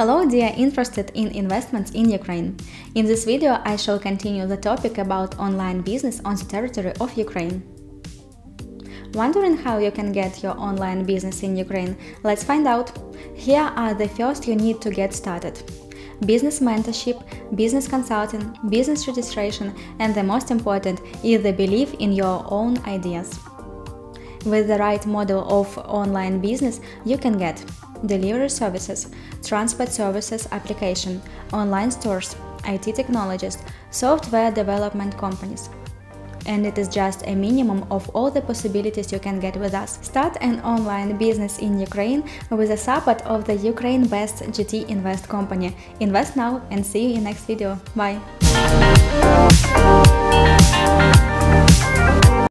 Hello, dear interested in investments in Ukraine. In this video, I shall continue the topic about online business on the territory of Ukraine. Wondering how you can get your online business in Ukraine? Let's find out. Here are the first you need to get started. Business mentorship, business consulting, business registration, and the most important is the belief in your own ideas. With the right model of online business, you can get delivery services, transport services application, online stores, IT technologists, software development companies. And it is just a minimum of all the possibilities you can get with us. Start an online business in Ukraine with the support of the Ukraine-based GT Invest company. Invest now and see you in next video. Bye!